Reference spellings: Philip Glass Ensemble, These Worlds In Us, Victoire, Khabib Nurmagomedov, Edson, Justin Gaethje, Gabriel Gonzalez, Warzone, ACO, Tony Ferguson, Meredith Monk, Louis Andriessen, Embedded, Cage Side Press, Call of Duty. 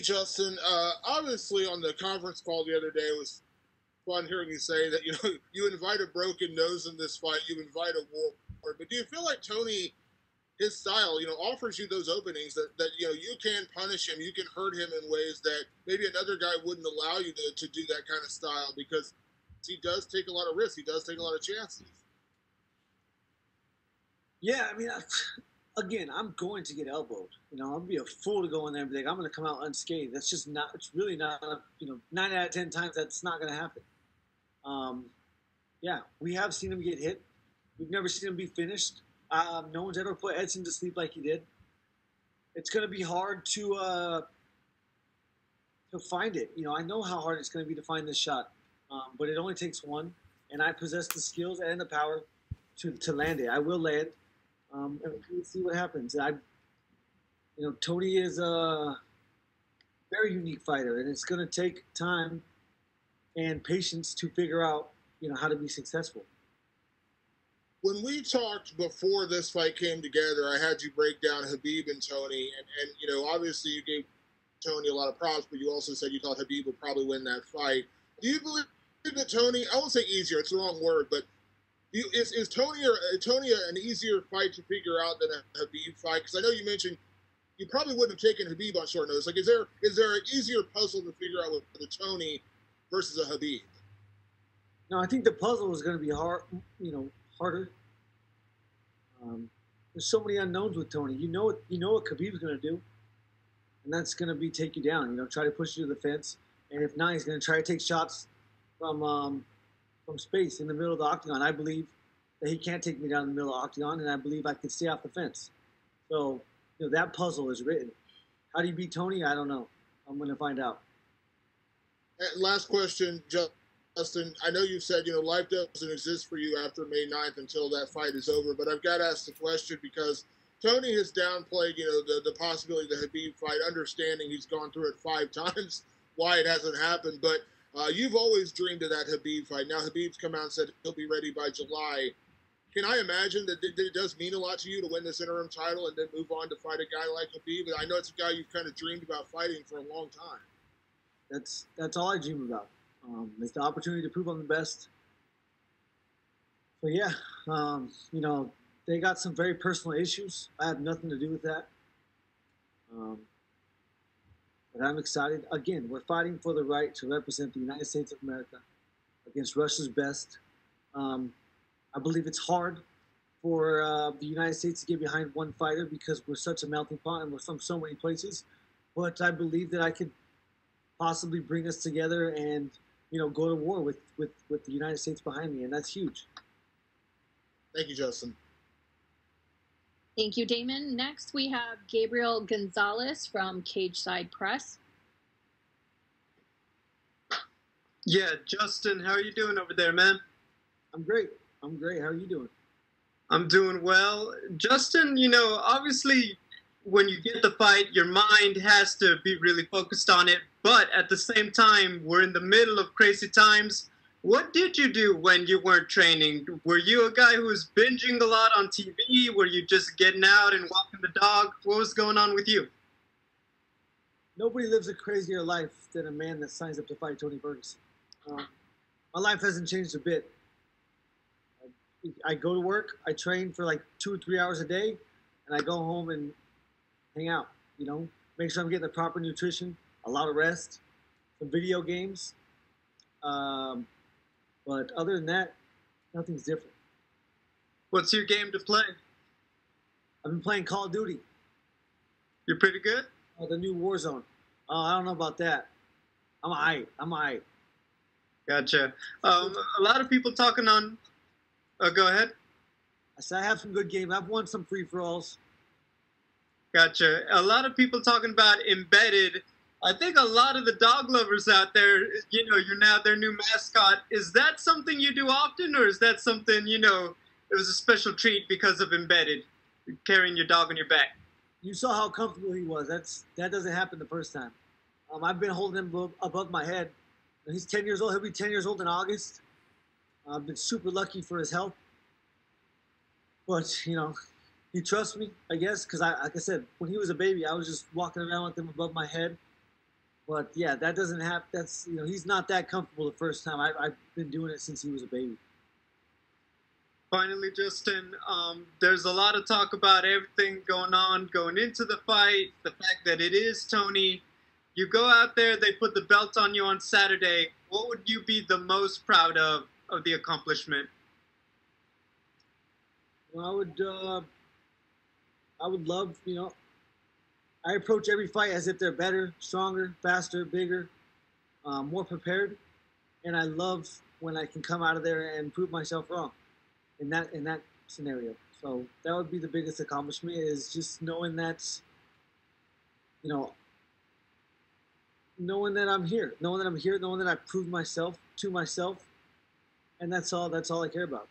Hey, Justin. Obviously, on the conference call the other day, it was fun hearing you say that, you know, you invite a broken nose in this fight, you invite a war. But do you feel like Tony, his style, you know, offers you those openings that you know, you can punish him, you can hurt him in ways that maybe another guy wouldn't allow you to do that kind of style, because he does take a lot of risks, he does take a lot of chances? Yeah, I mean, again, I'm going to get elbowed. You know, I'll be a fool to go in there and be like, I'm going to come out unscathed. That's just not, it's really not, you know, 9 out of 10 times that's not going to happen. Yeah, we have seen him get hit. We've never seen him be finished. No one's ever put Edson to sleep like he did. It's going to be hard to find it. You know, I know how hard it's going to be to find this shot, but it only takes one, and I possess the skills and the power to land it. I will land. And we'll see what happens. You know, Tony is a very unique fighter, and it's going to take time and patience to figure out, you know, how to be successful. When we talked before this fight came together, I had you break down Khabib and Tony, and you know, obviously you gave Tony a lot of props, but you also said you thought Khabib would probably win that fight. Do you believe that Tony? I won't say easier; it's the wrong word, but. Is Tony an easier fight to figure out than a Khabib fight? Because I know you mentioned you probably wouldn't have taken Khabib on short notice. Like, is there an easier puzzle to figure out with the Tony versus a Khabib? No, I think the puzzle is going to be hard. You know, harder. There's so many unknowns with Tony. You know what Khabib's going to do, and that's going to be take you down. You know, try to push you to the fence, and if not, he's going to try to take shots from space in the middle of the octagon. I believe that he can't take me down in the middle of the octagon, and I believe I can stay off the fence. So, you know, that puzzle is written. How do you beat Tony? I don't know. I'm going to find out. And last question, Justin. I know you've said, you know, life doesn't exist for you after May 9th until that fight is over, but I've got to ask the question because Tony has downplayed, you know, the possibility of the Khabib fight, understanding he's gone through it 5 times, why it hasn't happened, but you've always dreamed of that Khabib fight. Now Khabib's come out and said he'll be ready by July. Can I imagine that it does mean a lot to you to win this interim title and then move on to fight a guy like Khabib? I know it's a guy you've kind of dreamed about fighting for a long time. That's all I dream about. It's the opportunity to prove I'm the best. But yeah, you know, they got some very personal issues. I have nothing to do with that. But I'm excited. Again, we're fighting for the right to represent the United States of America against Russia's best. I believe it's hard for the United States to get behind one fighter because we're such a melting pot and we're from so many places. But I believe that I could possibly bring us together and, you know, go to war with the United States behind me, and that's huge. Thank you, Justin. Thank you, Damon. Next, we have Gabriel Gonzalez from Cage Side Press. Yeah, Justin, how are you doing over there, man? I'm great. I'm great. How are you doing? I'm doing well. Justin, you know, obviously when you get the fight, your mind has to be really focused on it. But at the same time, we're in the middle of crazy times. What did you do when you weren't training? Were you a guy who was binging a lot on TV? Were you just getting out and walking the dog? What was going on with you? Nobody lives a crazier life than a man that signs up to fight Tony Ferguson. My life hasn't changed a bit. I go to work, I train for like 2 or 3 hours a day, and I go home and hang out, you know? Make sure I'm getting the proper nutrition, a lot of rest, some video games. But other than that, nothing's different. What's your game to play? I've been playing Call of Duty. You're pretty good? Oh, the new Warzone. Oh, I don't know about that. I'm all right. I'm all right. Gotcha. A lot of people talking on... Oh, go ahead. I said I have some good games. I've won some free-for-alls. Gotcha. A lot of people talking about Embedded. I think a lot of the dog lovers out there, you know, you're now their new mascot. Is that something you do often, or is that something, you know, it was a special treat because of Embedded, carrying your dog on your back? You saw how comfortable he was. That doesn't happen the first time. I've been holding him above my head. He's 10 years old. He'll be 10 years old in August. I've been super lucky for his health. But, you know, he trusts me, I guess, because, like I said, when he was a baby, I was just walking around with him above my head. But yeah, that doesn't happen. That's, you know, he's not that comfortable the first time. I've been doing it since he was a baby. Finally, Justin, there's a lot of talk about everything going on, going into the fight, the fact that it is Tony. You go out there, they put the belt on you on Saturday. What would you be the most proud of the accomplishment? Well, I would love, you know, I approach every fight as if they're better, stronger, faster, bigger, more prepared. And I love when I can come out of there and prove myself wrong in that scenario. So that would be the biggest accomplishment, is just knowing that, you know, knowing that I proved myself to myself. And that's all I care about.